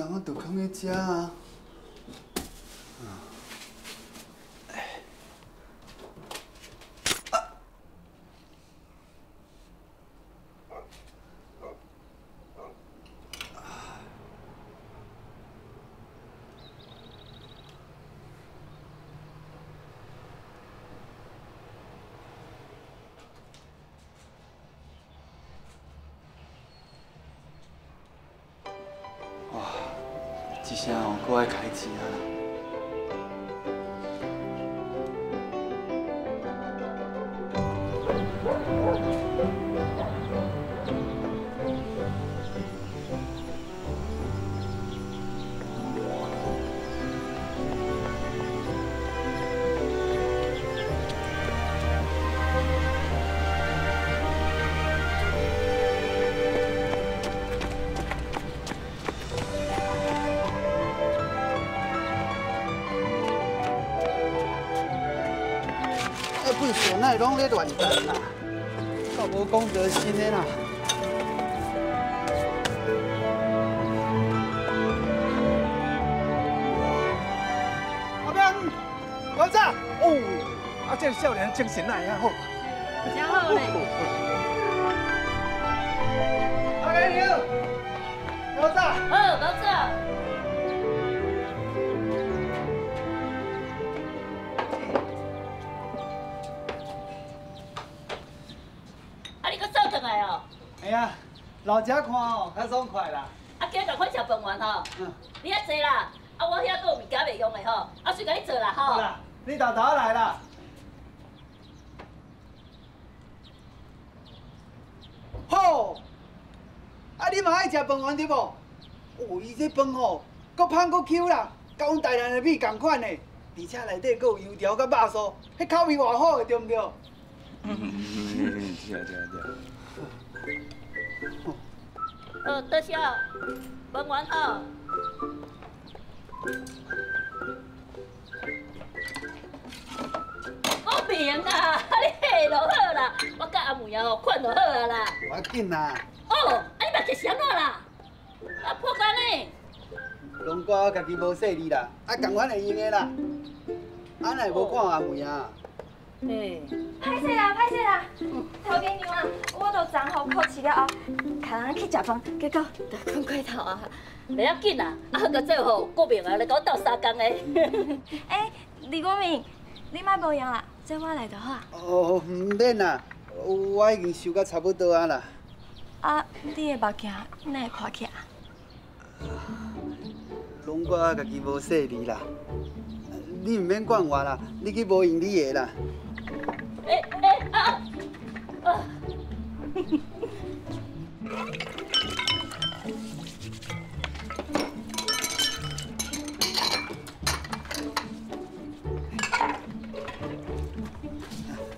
怎啊就放喺遮啊？一声哦，搁爱开钱啊！那拢咧乱讲啦，够无公德心的啦。 这个少年精神哪会遐好？真好嘞！阿妹娘，老子，老子，啊，你搁走转来哦？哎呀，老家看哦，较爽快啦。啊，今日同款食饭完吼，你遐坐啦，啊，我遐搁有物件袂用的吼，啊，随甲你做啦吼。好啦，你豆豆来啦。 你嘛爱食饭圆对无？哦，伊这饭吼，搁香搁 Q 啦，甲阮台南的米同款的，而且内底搁有油条甲肉酥，迄口味偌好个对唔对？对啊对啊对啊。哦，多谢，饭圆哦。我明啦，你下就好啦，我甲阿妹啊吼款就好啊啦。要紧啦。哦。 食啥物啦？啊，破干嘞！拢怪我家己无细腻啦，啊，共款会用的啦。啊，奈无看阿妹啊。嘿，歹势啦，歹势啦！头家娘啊，我都昨昏考试了后，扛人去食饭，结果就困过头啊。袂要紧啦，啊，到最后国民啊来搞斗三工的。哎，李国民，你莫无用啦，这我来就好啊。哦，唔免啦，我已经收甲差不多啊啦。 啊，你的目镜哪会看起啊？拢怪我家己无细腻啦，你唔免管我啦，你去无用你的啦。啊！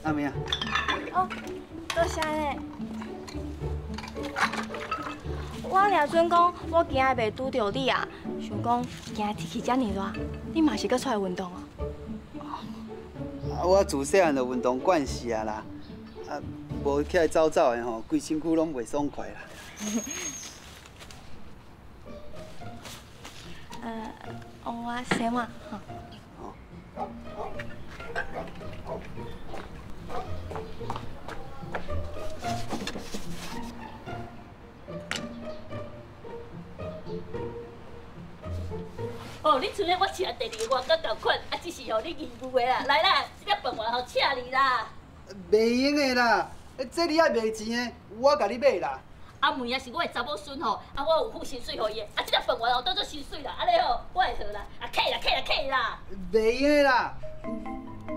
阿妹啊！哦，多谢嘞。 我俩准讲，我今下袂拄着你啊，想讲今下天气遮尔热，你嘛是搁出来运动啊？啊，我自细汉就运动惯势啊啦，啊，无起来走走的吼，规身躯拢袂爽快啦。我先嘛，哈。哦，你像咧我请第二碗，甲同款，啊，只是哦，你义务的啦，来啦，这个饭碗好请你啦。袂用的啦，这你也卖钱的，我甲你买啦。阿妹也是我的查某孙吼，啊，我有付薪水给伊，啊，这个饭碗哦当做薪水啦，安尼哦，我会好啦，啊，客啦客啦客啦。袂用的啦，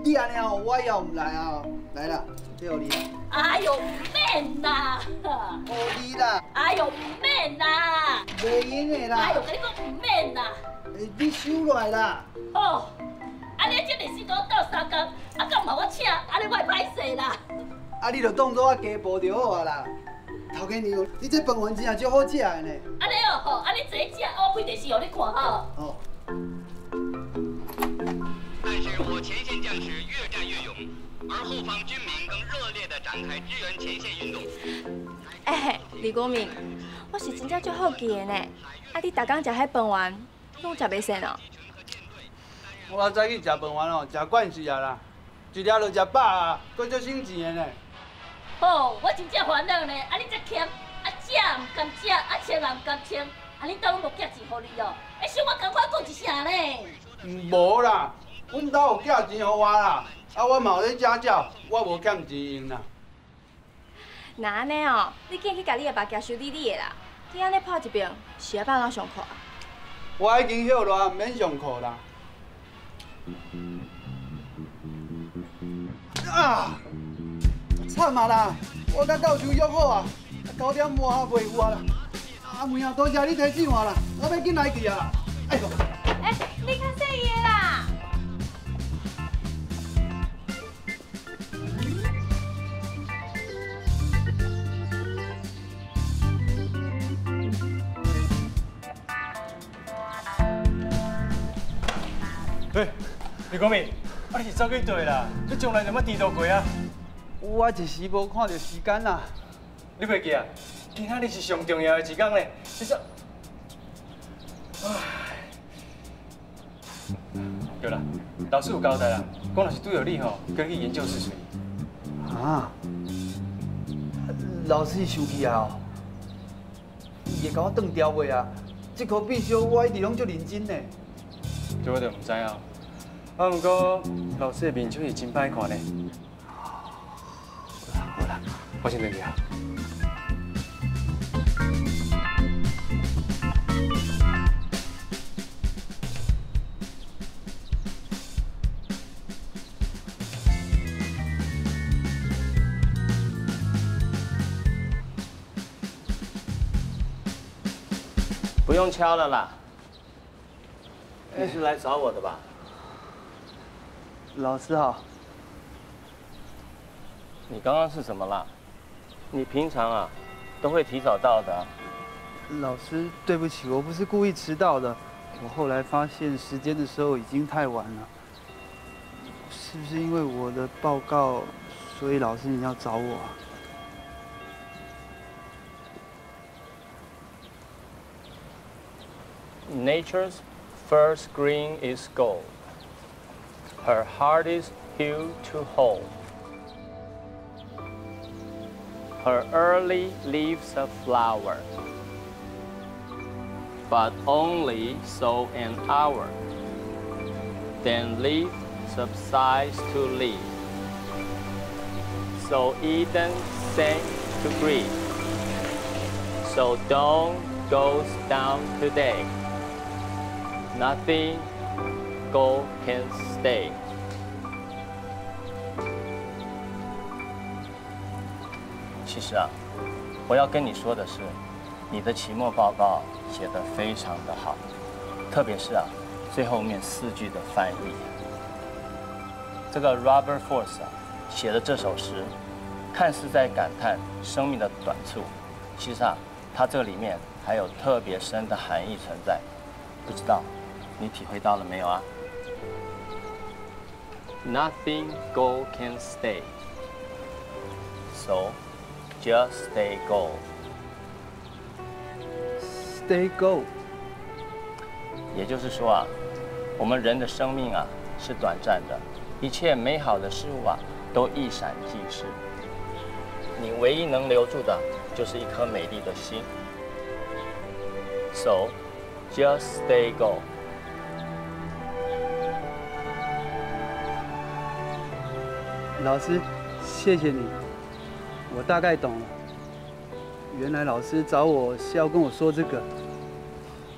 你安尼哦，我以后唔来啊，来啦，这互你。哎呦，免啦。互你啦。哎呦，免啦。袂用的啦。哎呦，甲你讲唔免啦。 你收落来啦！哦，安尼这日子讲斗三工，啊，敢唔系我请，安尼我歹势啦。啊，你著当做我家婆就好啊啦。头家娘，你这饭圆真正足好食的呢。安尼哦，吼，安尼坐食，我开电视互你看吼。哦。但是我前线将士越战越勇，而后方军民更热烈地展开支援前线运动。哎，李国民。我是真正足好奇的呢。啊，你逐工食迄饭丸，拢食袂剩哦？我早起食饭丸哦，食惯势啊啦，一日就食饱啊，佫足省钱的呢。哦，我真正烦恼呢。啊，你遮俭，啊食唔甘食，啊穿也唔甘穿，啊你当我无寄钱互你哦？哎，想我赶快讲一声呢。无啦，阮兜有寄钱互我啦，啊我嘛有咧家教，我无欠钱用啦。 那安尼哦，你紧去甲你的爸家收理你的啦。你安尼泡一遍，是要放哪上课啊？我已经歇落，免上课啦。啊！惨啊啦！我甲教授约好啊，9点半啊袂有啊啦。啊，妹啊，多谢你提醒我啦，我要紧来去啊啦。哎呦！哎，你较细个啦。 喂，李国民，啊你是走去倒啦？你从来就捌迟到过啊？我一时无看到时间啦。你袂记啊？今仔日是上重要的一天嘞。你说，唉，对啦，老师有交代啦，讲若是拄着你吼，跟你去研究室找。啊？老师生气啊？伊会甲我断掉袂啊？这科必修我一直拢足认真嘞。 对我就唔知啊，啊，不过老师的面相是真歹看嘞。好啦，我先回去啊。不用敲了啦。 你是来找我的吧，老师好。你刚刚是什么啦？你平常啊，都会提早到的啊。老师，对不起，我不是故意迟到的。我后来发现时间的时候已经太晚了。是不是因为我的报告，所以老师你要找我啊？Nature's first green is gold. Her heart is hue to hold. Her early leaves a flower, but only so an hour. Then leaf subsides to leaf. So Eden sank to grief. So dawn goes down today. Nothing gold can stay.其实啊，我要跟你说的是，你的期末报告写得非常的好，特别是啊，最后面4句的翻译。这个 Robert Frost 啊，写的这首诗，看似在感叹生命的短促，其实啊，它这里面还有特别深的含义存在，不知道。 你体会到了没有啊 ？Nothing gold can stay, so just stay gold. Stay gold. 也就是说啊，我们人的生命啊是短暂的，一切美好的事物啊都一闪即逝。你唯一能留住的就是一颗美丽的心。So just stay gold. 老师，谢谢你，我大概懂了。原来老师找我是要跟我说这个，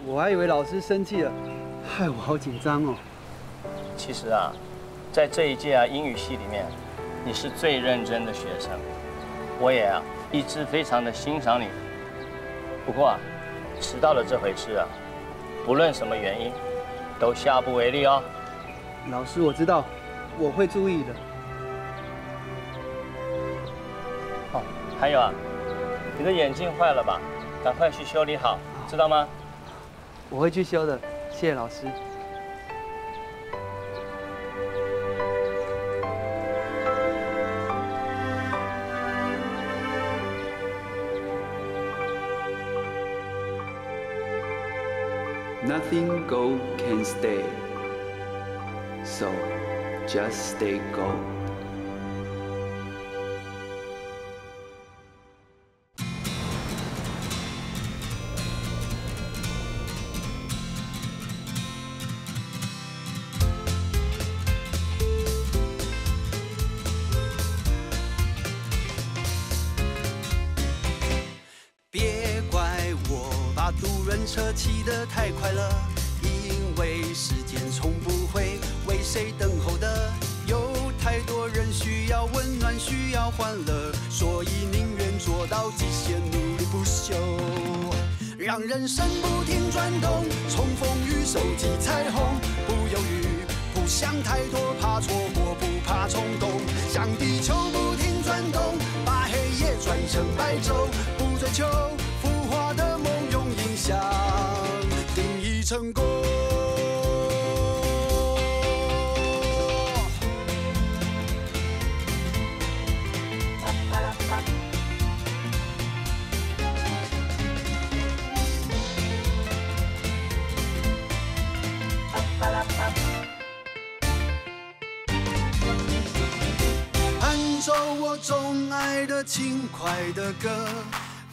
我还以为老师生气了，害我好紧张哦。其实啊，在这一届啊英语系里面，你是最认真的学生，我也啊一直非常的欣赏你。不过啊，迟到了这回事啊，不论什么原因，都下不为例哦。老师，我知道，我会注意的。 哦，还有啊，你的眼镜坏了吧？赶快去修理好，知道吗？我会去修的，谢谢老师。Nothing gold can stay, so just stay gold.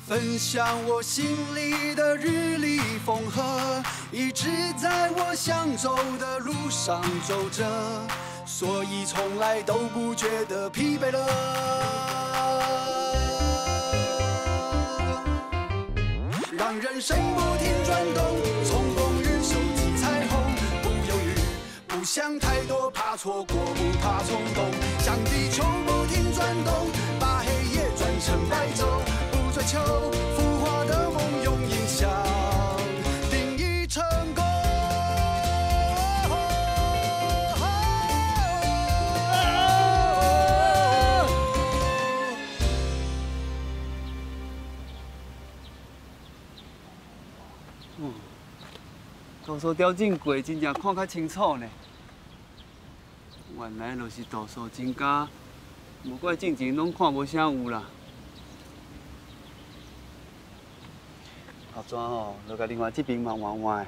分享我心里的日丽风和，一直在我想走的路上走着，所以从来都不觉得疲惫了。让人生不停转动，从风雨收集彩虹，不犹豫，不想太多，怕错过，不怕冲动，像地球不停转动，把黑夜转成白昼。 追求浮华的梦，用影响定义成功。嗯，图书雕真过，真正看较清楚呢。原来就是图书真假，无怪之前拢看无啥有啦。 盒装吼，落到另外这边慢慢换。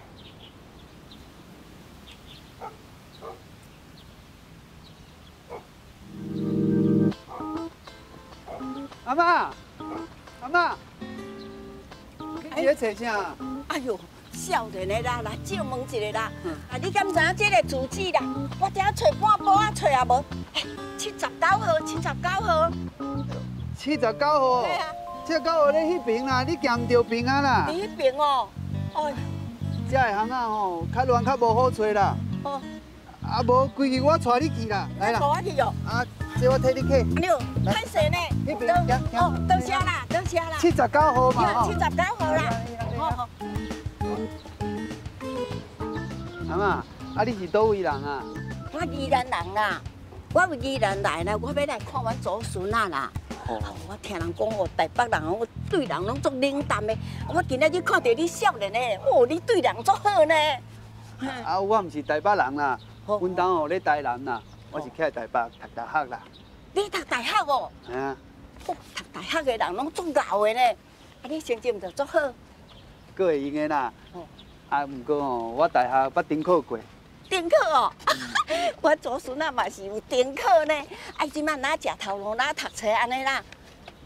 阿妈，阿妈，你伫咧找啥？哎呦，少年的啦，来借问一下啦。啊，你敢知影这个住址啦？我只找半包啊，找也无。79号，79号。79号。对啊。 这到我咧迄边啦，你行着边啊啦。你迄边哦，哎，这个巷仔吼，较乱较无好找啦。哦，啊无，规日我带你去啦，来啦。带我去哟。啊，这我替你去。哎呦，太神嘞！迄边，行行。哦，到车啦，到车啦。79号嘛。79号啦。好好。阿妈，啊你是倒位人啊？我宜兰人啦，我为宜兰来啦，我要来看我祖孙啊啦。 我听人讲哦，台北人哦，对人拢足冷淡的。我今仔日看到你少年的，哦，你对人足好呢。啊，我唔是台北人啦，阮家哦咧台南啦，我是徛台北读大学啦。你读大学哦？啊。哦，读大学的人拢足牛的呢。啊，你成绩唔就足好？过会用的啦。哦。啊，唔过哦，我大学捌顶考过。顶考哦。 我祖孙啊嘛是有丁克呢，哎，即摆哪食头路哪读册安尼啦。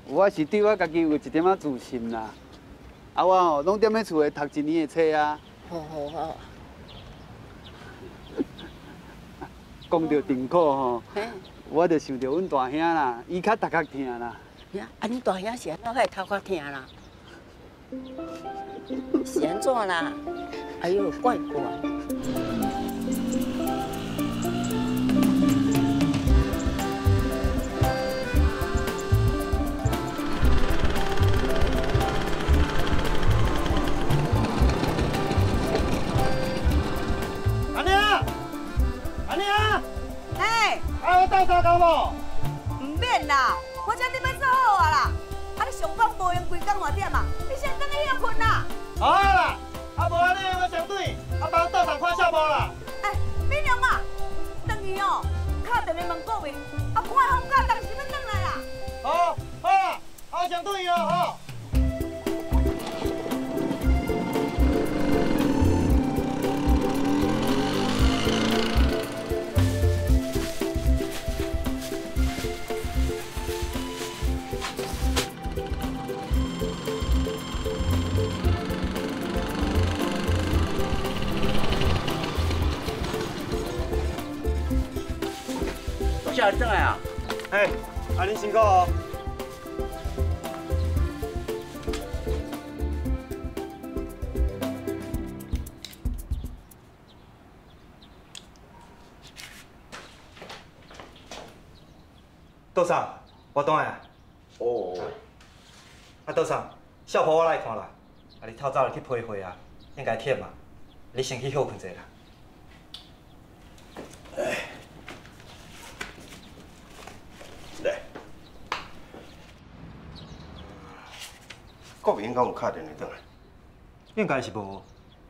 我是对我家己有一点仔自信啦，啊我哦拢踮咧厝诶读一年诶册啊。好。讲到丁克吼，我着想到阮大兄啦，伊较头壳疼啦。啊，你大兄是安怎会头壳疼啦？是安怎啦？哎呦，怪怪。 带啥工无？唔免啦，我遮你要做好啊啦。啊，你上班无闲，规工偌点嘛？你先等伊歇困啦。好啊啦，啊无安尼我相对，啊帮我倒上看下无啦。哎，美娘啊，等伊哦，敲电话问顾面，啊看放假当时要转来啦。好，好啦，啊相对哦，好。下转来啊！哎，阿玲辛苦哦。道长，我倒来啊。哦。啊，道长，小婆我来看啦。啊，你透早去批会啊，应该忝嘛，你先去休困者啦。 国民敢有敲电话转来？应该是无。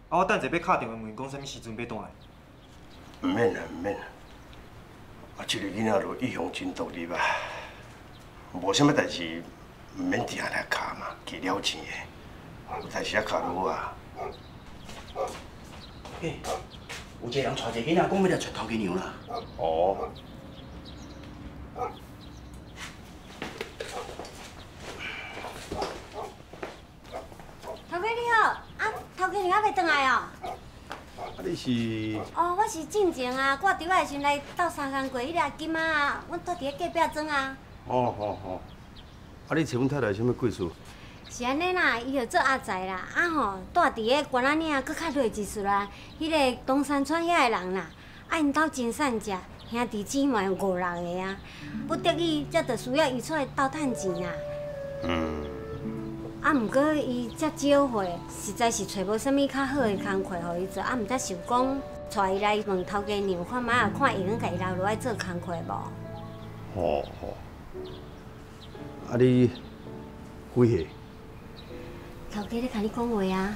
啊，我等者要敲电话问讲啥物时阵要转来。唔免啦，唔免啦。啊，这个囡仔落一向真独立啊，无啥物代志，唔免定来敲嘛，记了钱的。有代时啊，敲落啊。嘿，有一个人带一个囡仔，讲要来出头家娘啦。哦。 你是？哦，我是进前啊，我伫外时来斗三工过，迄个金仔啊，阮住伫咧隔壁庄啊。哦哦哦，啊，你找阮太太什么贵事？是安尼啦，伊着做阿财啦，啊吼，住伫咧关仔岭，搁较落一撮啦。迄个东山村遐个人啦，啊，因兜真善食，兄弟姊妹有五六个啊，不得已才着需要伊出来斗趁钱啦。嗯。啊，毋过伊遮少岁，实在是找无啥物较好的工课互伊做，啊，毋则想讲带伊来问头家娘看嘛，看会用家己留落来做工课无？哦哦。啊，你几岁？头家咧甲你讲话啊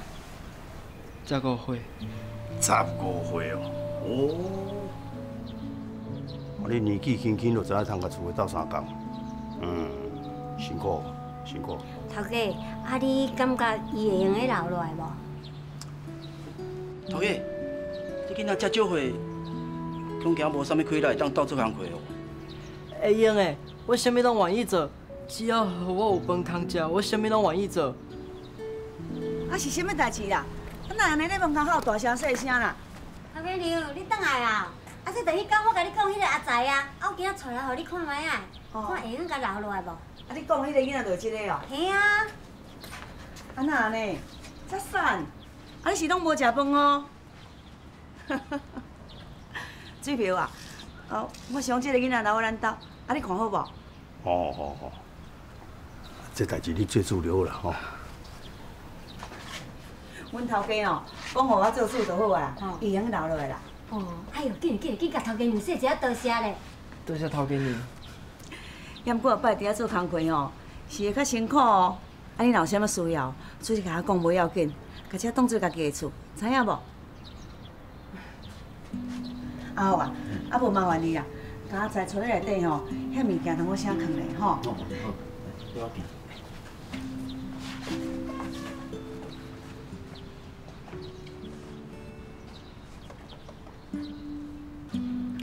？15岁。15岁哦。哦。我你年纪轻轻就知影通甲厝个斗相共，嗯，辛苦。 辛苦。头家，啊，你感觉伊会用得留落来无？头家，你囡仔遮少岁，恐惊无啥物开来当到做工课哦。会用诶，我啥物拢愿意做，只要我有饭通食，我啥物拢愿意做。啊是啥物代志啦？啊哪安尼咧问空口大声细声啦？头家娘，你倒来啦！啊说第迄天我甲你讲迄个阿财啊，啊我今仔带来互你看卖啊，看会用甲留落来无？ 啊！你讲迄个囡仔就即个哦。嘿啊！啊那呢？遮瘦，啊你是拢无食饭哦。水票啊！哦，我想即个囡仔留我咱兜，啊你看好无？哦哦哦！这代志你做主了啦吼。阮头家哦，讲互我做主就好啊啦，伊用留落来啦。哦，哎呦，紧紧紧，甲头家娘说一下多谢咧。多谢头家娘。 嫌过摆伫遐做工课吼，是会较辛苦哦。啊，你若有啥物需要，随时甲我讲，无要紧，甲这当做家己的厝，知影无？啊好啊，啊无麻烦你啊，甲我在厝内底吼，遐物件同我写藏咧吼。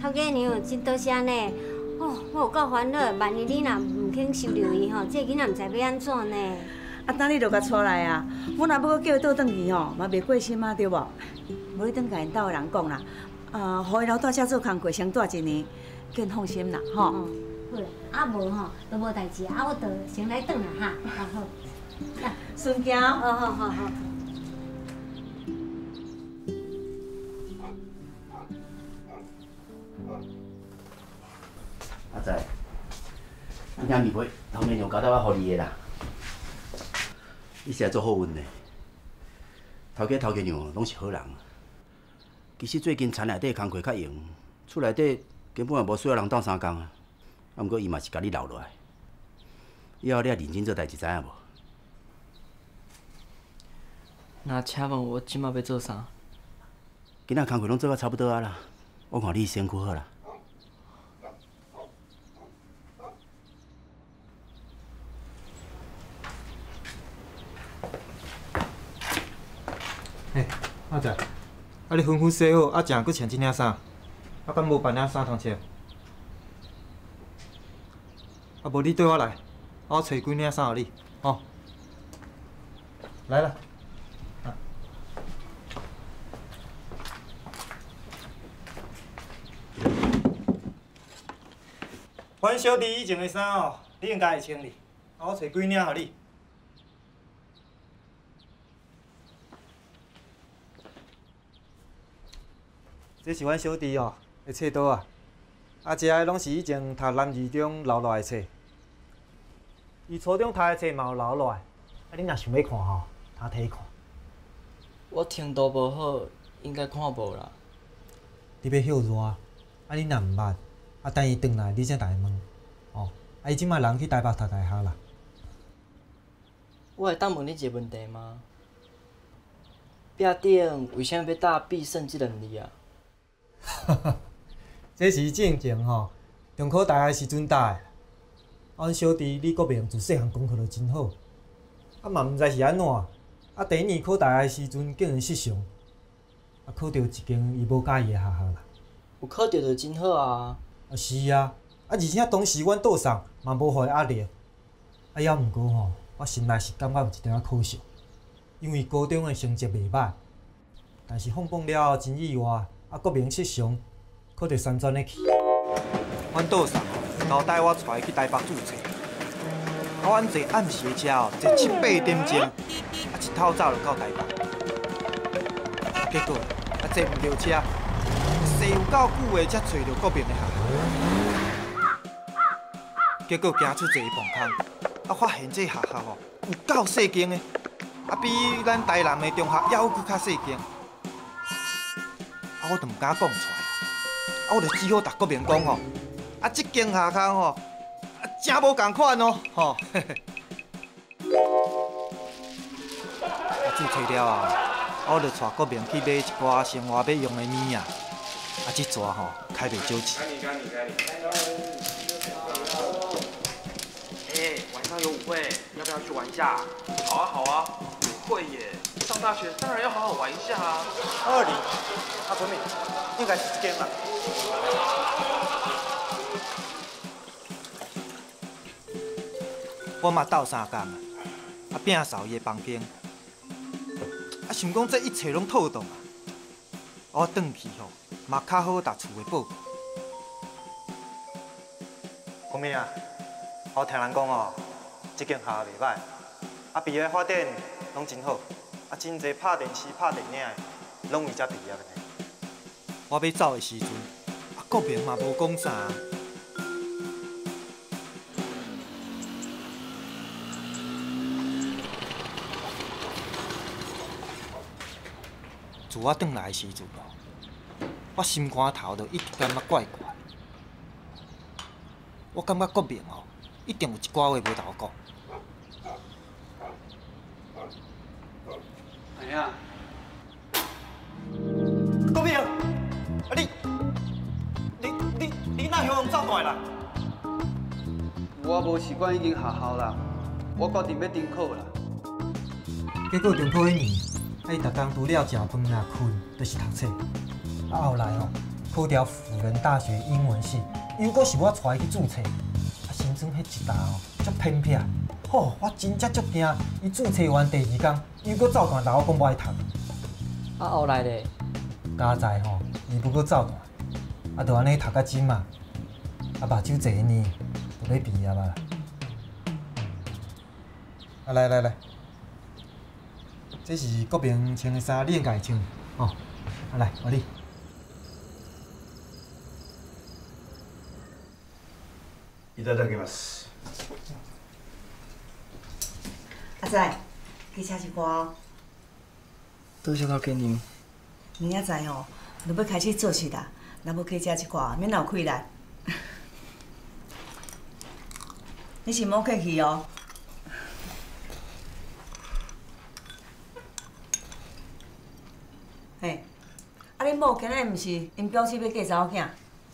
头家娘真多谢呢。 哦，我有够烦恼，万一你若唔肯收留伊吼，这囡仔唔知要安怎呢？啊，等你就甲出来啊！我若要搁叫伊倒转去吼，嘛袂过心啊，对无？无你等甲因兜的人讲啦，互伊留在遮做工课，先住一年，更放心啦，吼。好啦，啊无吼都无代志，啊我倒先来转啦哈，啊好。顺行，哦好好好。 阿仔，你今日袂头面用交代我予你的啦，你是来做好运的。头家娘拢是好人，其实最近田内底工课较闲，厝内底根本也无需要人斗相共啊。啊，毋过伊嘛是甲你留落来，以后你啊认真做代志，知影无？那请问我即马要做啥？今仔工课拢做到差不多啊啦，我看你辛苦好啦。 嘿，阿仔，啊你吩咐洗好，啊正搁穿即领衫，啊敢无别领衫通穿？啊无你对我来，啊我找几领衫互你，吼。来啦。阮小弟以前的衫哦，你应该会穿哩，我找几领互你。这是阮小弟哦的册桌啊，啊，遮个拢是以前读南二中留落来的册。伊初中读的册嘛有留落来，啊，你若想要看吼，他摕看。我程度无好，应该看无啦。你要休热，啊，你若毋捌。 啊！等伊转来，你才来问。哦，啊！伊即摆人去台北读大学啦。我会当问你一个问题吗？壁顶为啥要打必胜即两字啊？哈哈，这是正经吼，中考大学时阵打的。阮小弟你国民自细汉功课就真好，啊嘛毋知是安怎，啊第一年考大学时阵竟然失常，啊考到一间伊无喜欢的学校啦。有考到就真好啊！ 啊是啊，啊而且当时阮倒送嘛无互伊压力，啊也毋过吼，我心内是感觉有一点仔可惜，因为高中诶成绩袂歹，但是放榜了后真意外，啊国民失常，考着三专诶去。阮倒送交代我带伊去台北注册，啊阮坐暗时诶车哦，坐7、8点钟，啊一透早就到台北，结果啊坐毋着车。 有够久的才找到国民的学校，结果行出一个防空，啊发现这学校吼有够细间的，啊比咱台南的中学还佫较细间，啊我都毋敢讲出来，啊我就只好甲国民讲吼，啊这间学校吼，啊真无共款哦，吼，啊注册了啊，我就带国民去买一寡生活要用的物啊。 啊，这蛇吼开袂少钱。哎，晚上有舞会，要不要去玩一下？好啊，好啊，舞会耶！上大学当然要好好玩一下啊。20，啊，国民应该是这间吧。我嘛斗三工啊，啊摒扫伊个房间，啊想讲这一切拢妥当啊，我转去吼。 嘛较好，达厝的报告。国民啊，我听人讲哦，这间学校袂歹，啊，毕业发展拢真好，啊，真侪拍电视、拍电影的，拢为遮毕业的。我要走的时阵，啊，国民嘛无讲啥。自我转来的时阵哦。 我心肝头就一直感觉怪怪，我感觉国民哦，一定有一寡话无甲我讲。哎呀，国民，啊你哪向走过来啦？我无习惯已经下校啦，我决定要重考啦。结果重考迄年，伊逐天除了食饭啦、困，就是读册。 啊，后来哦，考到辅仁大学英文系，又搁是我带伊去注册。啊，先生迄一搭哦，足偏僻，吼、哦，我真正足惊。伊注册完第二天，又搁走断，老我讲无爱读。啊，后来咧，加在吼，伊又搁走断，啊，就安尼读到今嘛，啊，目睭坐迄呢，就要毕业啊。啊，来，这是国民穿的衫，你应该穿哦。啊，来，我你。 いただきます。阿仔，去吃一瓜哦。多谢老客人。明仔载哦，你要开始做事啦，若无去吃一瓜，免浪费啦。你是莫客气哦。嘿，啊恁某今日毋是因表姊要嫁查某囝，啊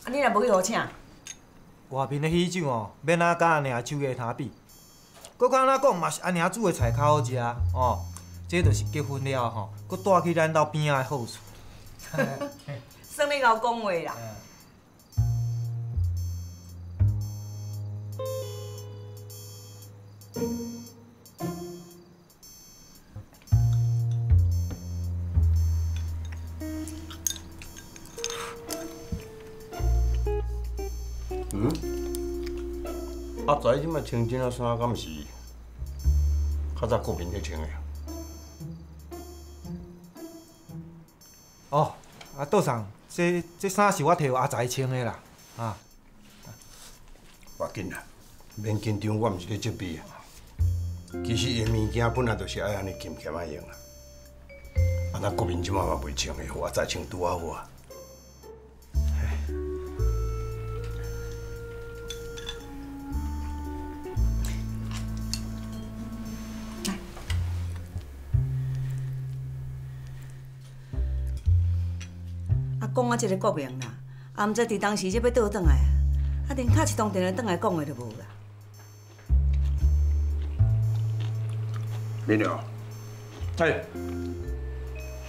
你若无去互请？ 外面的喜酒哦，免啊甲阿娘手艺相比，搁敢若讲嘛是阿娘煮的菜较好食哦。这就是结婚了吼，搁带去咱家边仔的好处。算你贤讲话啦。阿宅即卖穿这领衫，敢是较早国民咧穿的？哦，啊，道上，这衫是我摕予阿宅穿的啦，啊。不要紧啦，免紧张，我毋是咧责备啊。其实伊物件本来就是爱安尼勤俭啊用啊。啊，咱国民即卖嘛袂穿的，予阿宅穿拄啊好啊。 讲啊，即个国民啦，啊，毋知伫当时即要倒转来，啊，连敲一通电话转来讲的都无啦。美女，哎，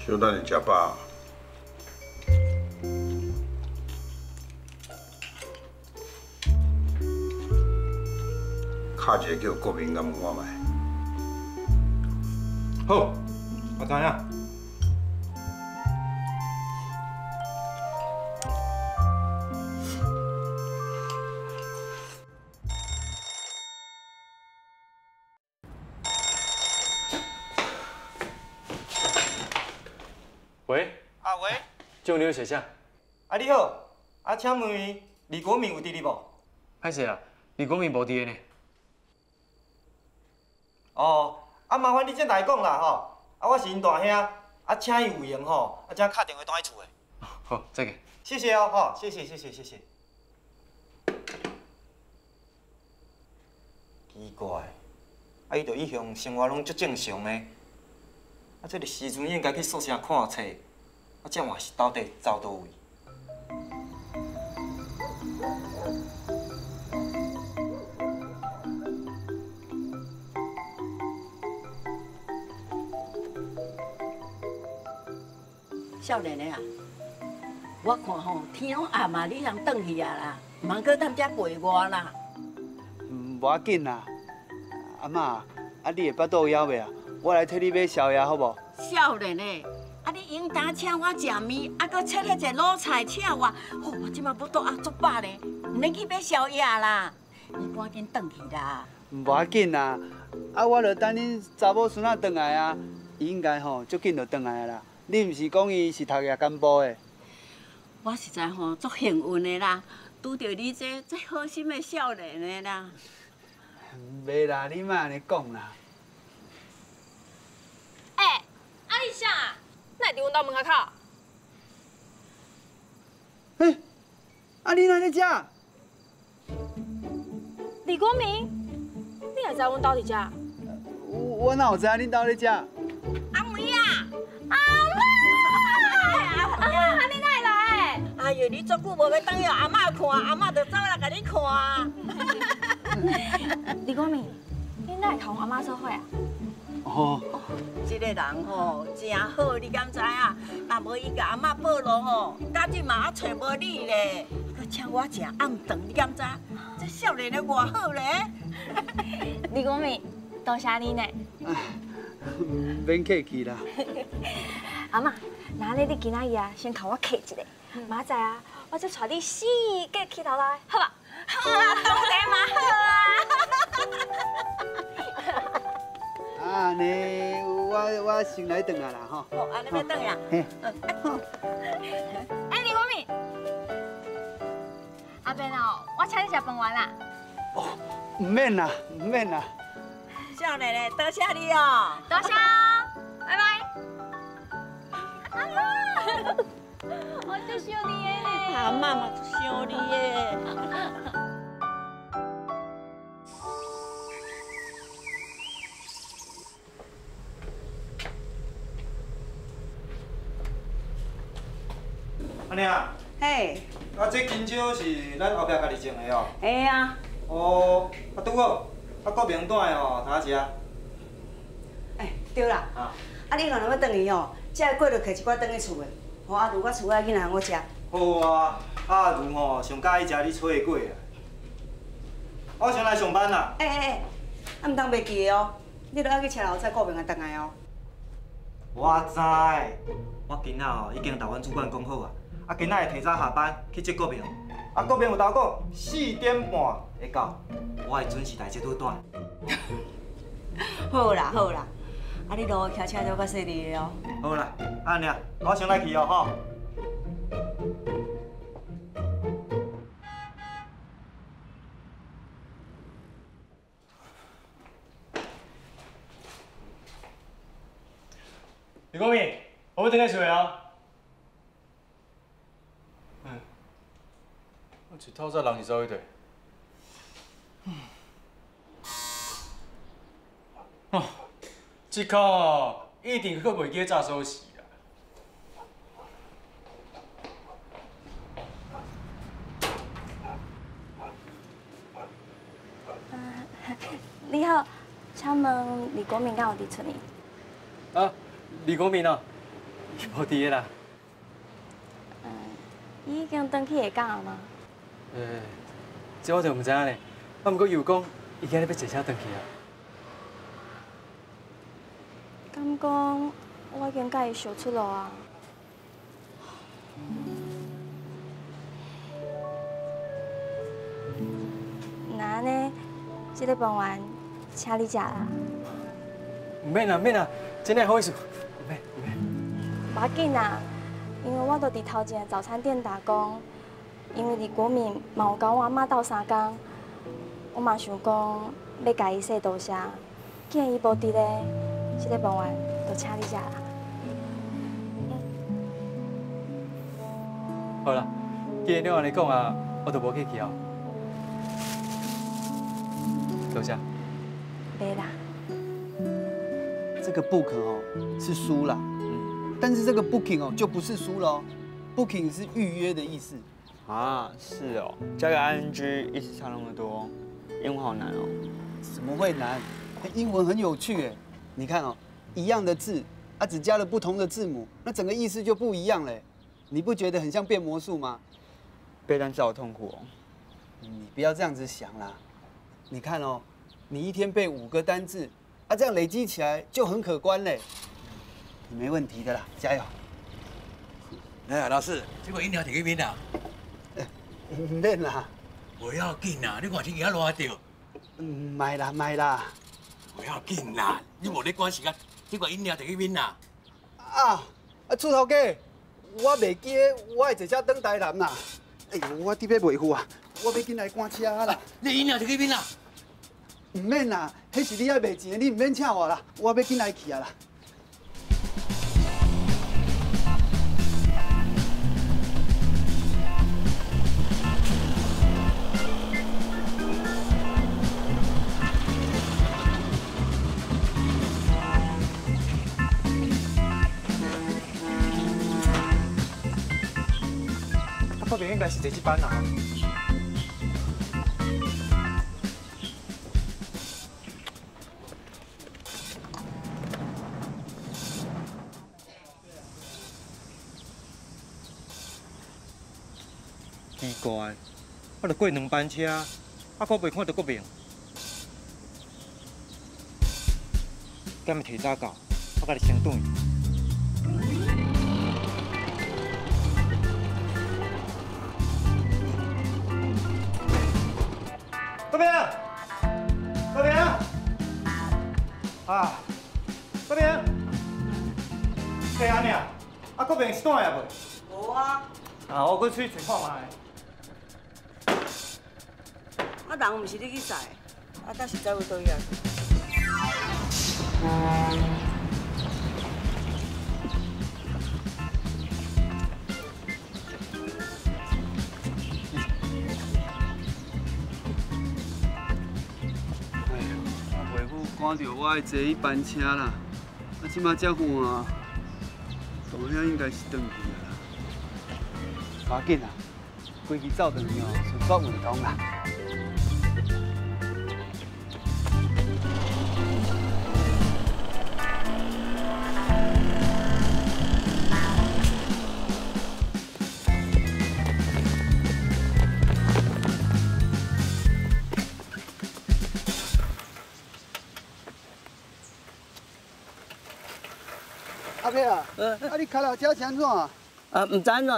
小等你食饱。敲一个叫国民咁看卖。好，我知影。 上流学生，啊你好，啊请问李国民有伫哩无？歹势啊，李国民无伫呢。哦，啊麻烦你再来讲啦吼，啊我是因大兄，啊请伊有闲吼，啊才敲电话倒来厝的。好，再见。谢谢哦，吼，谢谢谢谢谢谢。奇怪，啊伊着一向生活拢足正常诶，啊这个时阵应该去宿舍看册。 啊，这话是到底走倒位？少年的啊，我看吼天拢暗啊，你通转去啊啦，毋通搁踮遮陪我啦。无要紧啦，阿嬷，啊你的腹肚枵未啊？我来替你买宵夜好无？少年的。 啊！你应当请我食面，啊，搁切了一卤菜请我。哦，我即马要倒啊，足饱嘞，唔免去买宵夜啦。你赶紧转去啦。唔要紧啦，啊，我著等恁查某孙仔转来啊，伊应该吼足紧就转来啦。你毋是讲伊是读夜间部的？我实在吼足幸运的啦，拄到你这好心的少年的啦。袂啦，你莫安尼讲啦。哎、欸，啊你啥？ 那伫阮家门口。嘿，啊你哪在遮？李国民，你也知阮家伫遮？我哪有知恁家在遮？阿梅啊，阿嬷，阿嬷，你哪会来？哎呦，你足久无要等下阿嬷看，阿嬷就走来给你看。李国民，你哪会同阿嬷做伙啊？ 哦，这个人吼真好，你敢知啊？若无伊甲阿嬷报路吼，到即嘛还找无你咧。佮请我食暗顿，你敢知？这少年的外好咧。李公明，多谢你呢。免客气啦。阿嬷，那你今仔日啊，先给我客一个，明仔啊，我再带你四界乞头来，好吧？好啊，当然嘛好啊。 啊，尼我先来转啊啦吼。哦，安尼要转呀。嘿。哎，李国民，阿伯哦，我请你食饭完啦。哦，唔免啦，唔免啦。少奶奶，多谢你哦，多谢哦，拜拜。哎呀，我最想你耶。阿妈嘛最想你耶。 阿娘，嘿，啊，这香蕉是咱后壁家己种的哦。嘿啊。哦，啊，拄好，啊，国民党的哦，通食。哎，对啦。啊。啊，你若要转去哦，即个粿就摕一寡转去厝的，吼，啊，如我厝内囡仔通好食。好啊，啊，如吼上喜欢食你炊的粿啊。我先来上班啦。哎，啊，毋通袂记的哦，你著爱去车头载国民党转来哦。我知，我今仔哦已经同阮主管讲好啊。 啊，今仔会提早下班去接国民，啊，国民有头讲4点半会到，我会准时在这拄等。好啦好啦，啊你路骑车都较细腻哦。好啦，安尼啊，我先来去哦吼。 李国民，我们等下水哦。嗯，我一透早人是走去对。哦，这口哦，一定阁袂记早收拾啦。你好，请问李国民敢有伫厝呢？啊。 李国民哦，伊无伫个啦。伊已经返去下港了吗？这我就唔知影咧。啊，不过又讲，伊今日要坐车返去啊。敢讲，我已经甲伊相出路啊。那安尼，这个傍晚请你食啦。唔免啦，免啦，真诶好意思。 无要紧啦，因为我都伫头前早餐店打工，因为李国民嘛有甲我阿妈斗相共，我嘛想讲要甲伊说多谢，既然伊无伫咧，即个傍晚就请你食啦。好啦，既然你安尼讲啊，我就无客气哦。多谢。袂啦。这个 book 哦是书啦。 但是这个 booking 哦，就不是书了 ，booking 是预约的意思。啊，是哦，加个 ing 意思差那么多，英文好难哦。怎么会难？英文很有趣哎，你看哦，一样的字，啊只加了不同的字母，那整个意思就不一样嘞。你不觉得很像变魔术吗？背单词好痛苦哦。你不要这样子想啦，你看哦，你一天背5个单字，啊这样累积起来就很可观嘞。 你没问题的啦，加油！哎，老师，这个饮料摕去冰啊？唔免啦，不要紧啦，你看天气还热着。卖啦卖啦，不要紧啦，你无咧赶时间，这个饮料摕去冰啊？啊，厝头家，我袂记，我会坐车返台南啦。哎呦，我底要袂赴啊，我要紧来赶车啦。你饮料摕去冰啊？唔免啦，迄是你爱卖钱，你唔免请我啦，我要紧来去啊啦。 后面应该是这几班啊。奇怪，我著过2班车，啊，搁未看到国民。敢咪提早到，我甲你先转去。 啊，国民，坐安尼啊？啊，国民是倒来袂？无啊。啊，我去找看卖。啊，人毋是你去载，啊，但是载袂倒去啊。看到我爱坐1班车啦，啊，即马遮远啊，大兄应该是转去啦。赶紧啦，规矩走转去哦，顺便运动啦。啊！你脚踏车是安怎？啊，唔知安怎，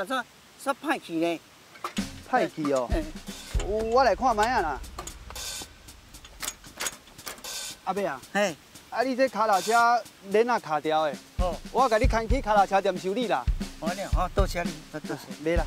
煞歹去呢。歹去哦。我来看卖啊啦。阿伯啊，嘿，啊你这脚踏车链啊卡掉的，哦，我甲你牵去脚踏车店修理啦。好嘞，好，多谢你，多谢。没啦。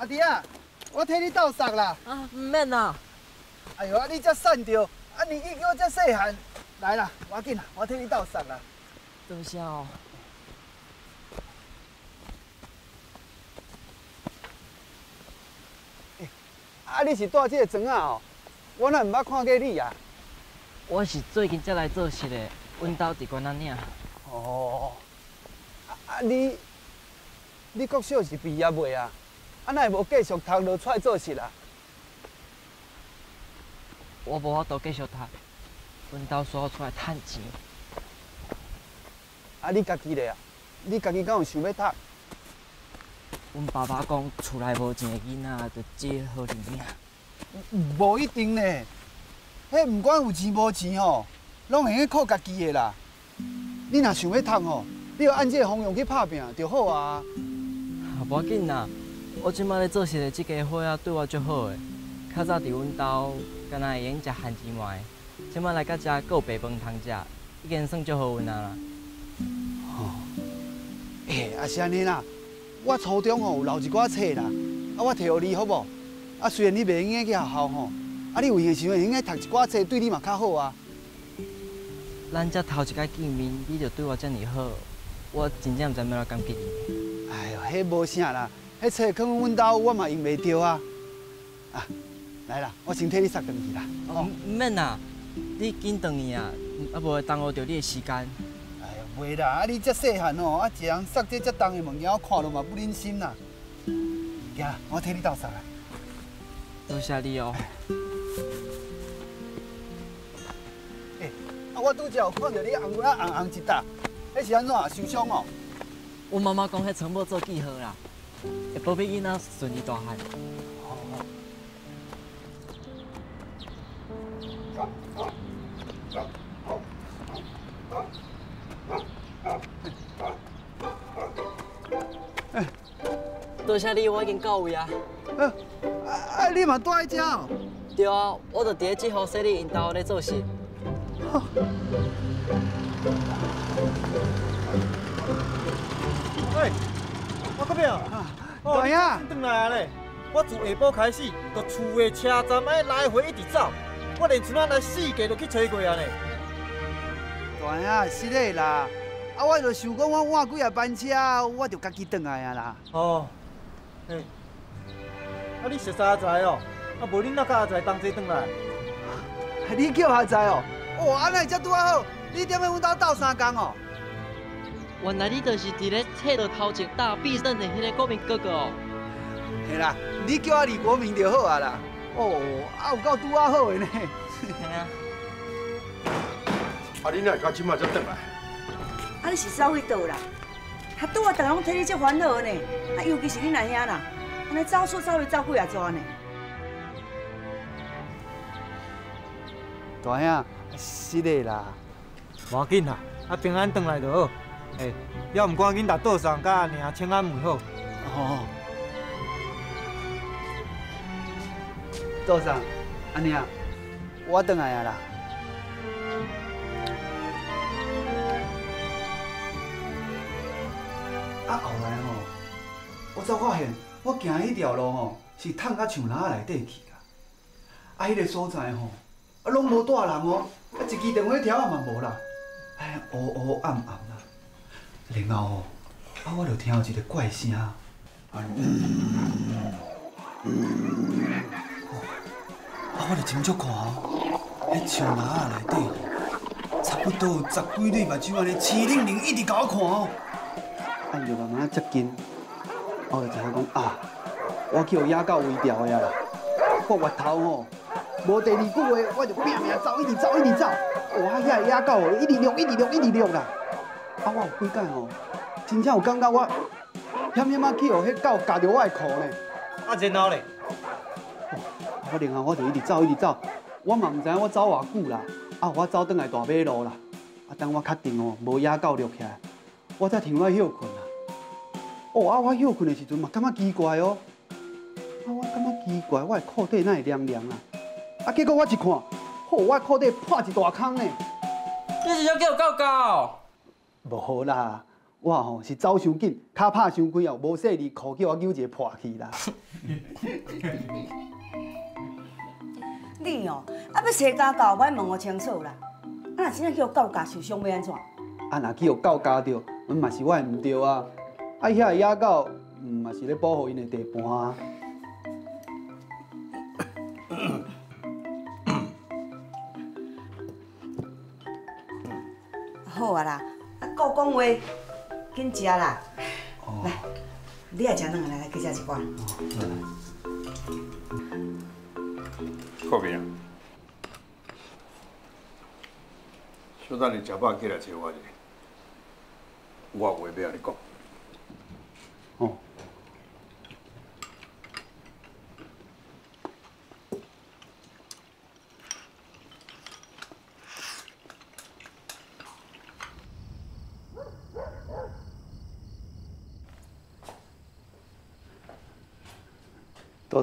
阿弟啊，我替你倒圾啦！啊，唔免啦。哎呦，啊你才瘦着，啊年纪叫我才细汉，来啦，我紧啦，我替你倒圾啦。多谢哦。啊，你是带这个庄仔哦？我哪唔捌看过你啊？我是最近才来做事的，阮家伫关仔岭。哦。啊你国小是毕业袂啊？ 啊，那会无继续读落出来做事啦？我无法度继续读，阮兜需要出来趁钱。啊，你家己咧啊？你家己敢有想要读？阮爸爸讲，厝内无钱的囡仔着只好认命。无一定咧，迄唔管有钱无钱吼，拢会用靠家己的啦。你若想要读吼，你要按这个方向去打拼就好啊。无要紧啦。 我即摆咧做事的即家伙啊，对我足好诶。较早伫阮兜，敢若会用食番薯糜，即摆来到遮，阁有白饭通食，已经算足好运啊啦。哦，也是安尼啦。我初中吼有留一寡册啦，啊，我摕互你好无？啊，虽然你袂用去学校吼，啊，你有闲时阵应该读一寡册，对你嘛较好啊。咱才头一摆见面，你就对我遮尼好，我真正毋知要怎感激你。哎呦，迄无啥啦。 迄册放阮兜，我嘛用袂着啊！啊，来啦，我先替你塞回去啦。哦，唔免啦，你紧回去啊，啊无耽误着你的时间。哎呀，袂啦，啊你遮细汉哦，啊一人塞这遮重的物件，我看落嘛不忍心啦。行，我替你倒塞啦。多谢你哦。啊我拄则有看到你红啊红一搭，迄是安怎受伤哦？我妈妈讲，迄全部做记号啦。 会保庇囡仔顺利大汉。多谢你，我已经到位啊！啊，你嘛住喺遮哦？对啊，我著伫咧即号说你因兜咧做事。哎。 我隔壁哦，大爷，转来啊嘞！我自下晡开始，到厝的车站爱来回一直走，我连像咱来四界都去找过啊嘞。大爷，是嘞啦，啊，我著想讲，我换几啊班车，我著家己转来啊啦。哦，嘿，啊，你熟阿才哦，啊，无你哪甲阿才同齐转来？你叫阿才哦？哦，安尼才拄啊好，你踮咧阮兜斗三工哦。 原来你就是伫咧册到头前打必胜的迄个国民哥哥哦。嘿啦，你叫我李国民就好啊啦。哦，啊有够拄啊好的呢。嘿啊。啊，你哪会到即马才转来？啊，你是走去倒啦？啊，拄啊，逐个拢替你遮烦恼呢。啊，尤其是你阿兄啦，安尼走出走去走几啊转呢。大兄，是的啦。无要紧啦，啊平安转来就好。 哎，要唔赶紧来桌上，甲阿娘请安问好。哦。桌上，阿娘，我回来啊啦。啊后来吼，我才发现，我行迄条路吼，是探到树篮内底去啦。啊，迄个所在吼，啊拢无大人哦，啊一支电话条也嘛无啦，哎，黑黑暗暗啦。 然后，啊，我就听到一个怪声，啊，我就真足看哦，迄树篮啊内底差不多有十几对目睭安尼，痴愣愣一直甲我看哦。按着慢慢接近，我就知影讲啊，我去野狗围掉的啊啦。我越头吼，无第二句话，我就拼命走，一直走，一直走。哇，遐野狗一直掠，一直掠，一直掠啦。啊，我有几间吼，真正有感觉我险险啊去哦，迄狗咬着我的裤呢。啊，然后咧，我然后我就一直走，一直走。 我嘛唔知我走偌久啦，啊我走转来大马路啦，啊等我确定哦无野狗掠起来，我才停落休困啦。哦啊我休困的时阵嘛感觉奇怪哦，啊我感觉奇怪，我的裤底哪会凉凉啦？啊结果我一看，哦我裤底破一大空呢。你是想叫狗狗？无啦，我吼是走伤紧，脚拍伤开哦，无细力裤叫我扭一个破去啦。你哦，啊要生狗狗，莫问我清楚啦。啊，若真正叫狗咬受伤，要安怎？啊，若去互狗咬着，阮嘛是我的唔对啊。啊，遐野狗，嘛是咧保护因的地盘啊。好啊啦，啊够讲话，紧食啦。哦、来，你也食两个来，去食一罐。靠边啊！小等你食饱起来找我一下，我有话要跟你讲。哦。多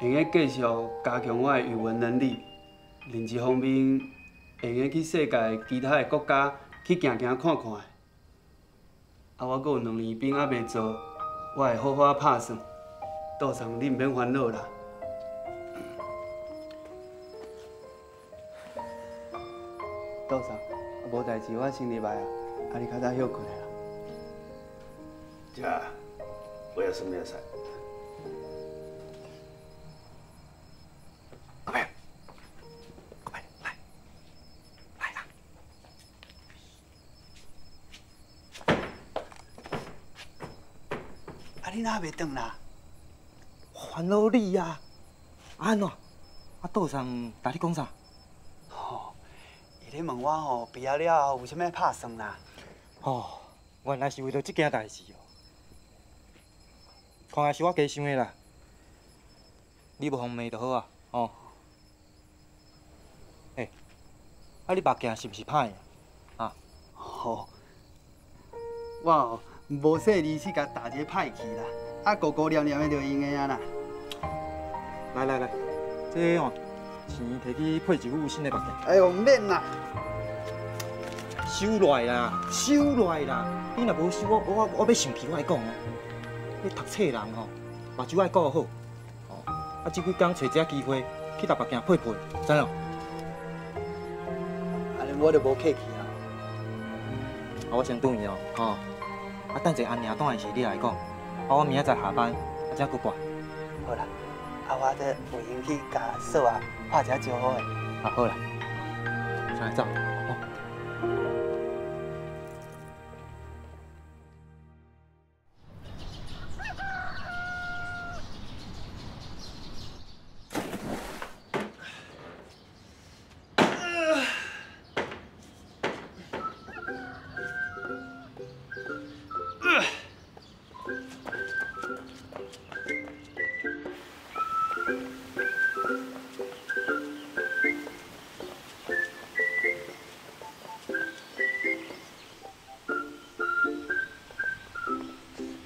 會用繼續加強我的語文能力。 另一方面，会用去世界其他的国家去行行看看的。啊，我阁有两年兵还袂做，我会好好拍算。杜松，你毋免烦恼啦。杜松，啊无代志，我先入来啊。啊，你较早休困下啦。じゃあ、おやすみなさい。 你哪袂转啦？烦恼你啊！安怎？啊，杜松，甲你讲啥？吼，伊咧问我吼，毕业了后有啥物拍算啦？吼，原来是为着即件代志哦。看来是我加想的啦。你无方面就好啊，吼。诶，啊，你目镜是毋是歹啊？啊？吼，我哦。 无细字去甲打一个歹去啦，啊糊糊黏黏的就用个啊啦。来，这吼钱摕去配一副新的目镜。哎呦，免啦，收落来啦！你若无收，我要生气，我来讲哦。你读册人吼，目睭爱顾好，哦，啊，即几工找一下机会去甲目镜配配，知哦？安尼我就无客气啦。啊，我先转去哦，吼。 啊，等者安尼啊，当然是你来讲。啊，我明仔载下班，啊才过来。好啦，啊我再回营去甲嫂啊拍一下招呼的。啊好啦，先来走。哦。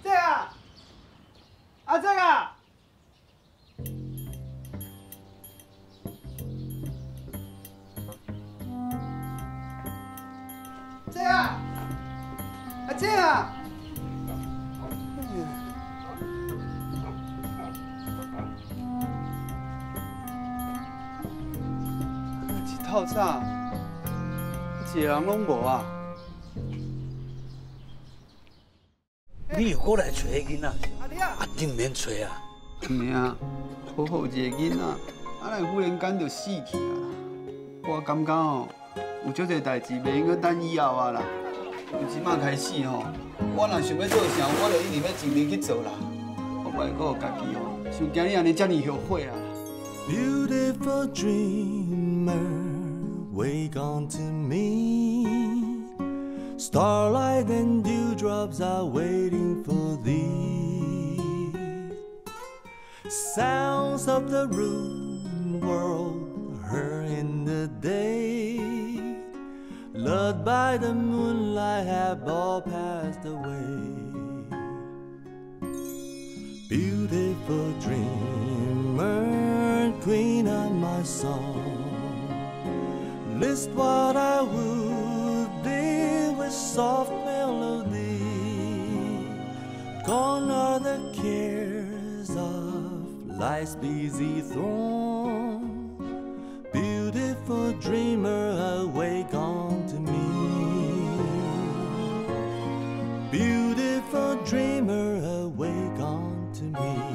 姐啊，阿姐啊，姐啊，阿姐啊。 透早，一个人拢无啊！你又过来找迄囡仔，啊，定免找啊！唔啊，好好一个囡仔，啊，来忽然间就死去啊！我感觉吼，有足侪代志袂用阁等以后啊啦，从即马开始吼，我若想要做啥，我就一定要尽力去做啦。我袂阁家己吼，像今日安尼遮尔后悔啊！ Beautiful dreamer. Wake on to me, starlight and dewdrops are waiting for thee. Sounds of the room world heard in the day, lulled by the moonlight have all passed away. Beautiful dreamer, queen of my song. List what I would be with soft melody. Gone are the cares of life's busy throng. Beautiful dreamer, awake unto me. Beautiful dreamer, awake unto me.